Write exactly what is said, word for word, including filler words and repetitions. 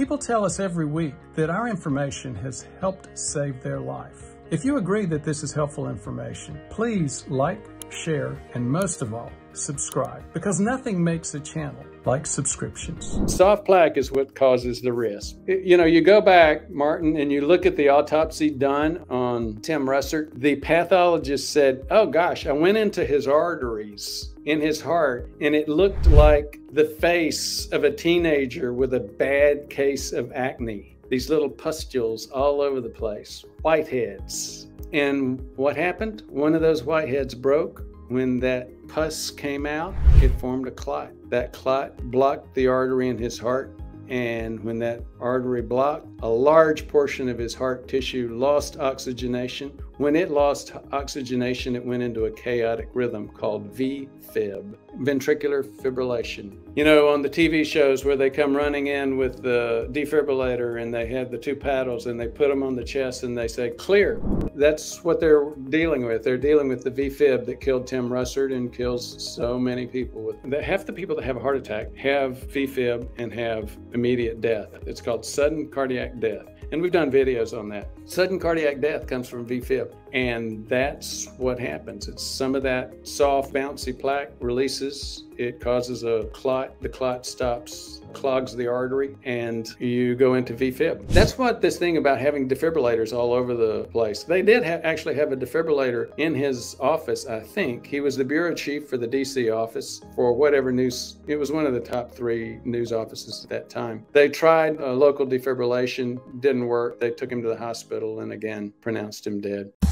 People tell us every week that our information has helped save their life. If you agree that this is helpful information, please like, share, and most of all, subscribe, because nothing makes a channel like subscriptions. Soft plaque is what causes the risk. You know, you go back, Martin, and you look at the autopsy done on Tim Russert. The pathologist said, oh gosh, I went into his arteries in his heart, and it looked like the face of a teenager with a bad case of acne. These little pustules all over the place, whiteheads. And what happened? One of those whiteheads broke. When that pus came out, it formed a clot. That clot blocked the artery in his heart. And when that artery blocked, a large portion of his heart tissue lost oxygenation. When it lost oxygenation, it went into a chaotic rhythm called V fib, ventricular fibrillation. You know, on the T V shows where they come running in with the defibrillator and they have the two paddles and they put them on the chest and they say, clear. That's what they're dealing with. They're dealing with the V fib that killed Tim Russert and kills so many people. With half the people that have a heart attack have V fib and have immediate death. It's called sudden cardiac death. And we've done videos on that. Sudden cardiac death comes from V fib. And that's what happens. It's some of that soft, bouncy plaque releases. It causes a clot. The clot stops, clogs the artery, and you go into V fib. That's what this thing about having defibrillators all over the place. They did ha actually have a defibrillator in his office, I think. He was the bureau chief for the D C office for whatever news. It was one of the top three news offices at that time. They tried a local defibrillation, didn't work. They took him to the hospital and again pronounced him dead.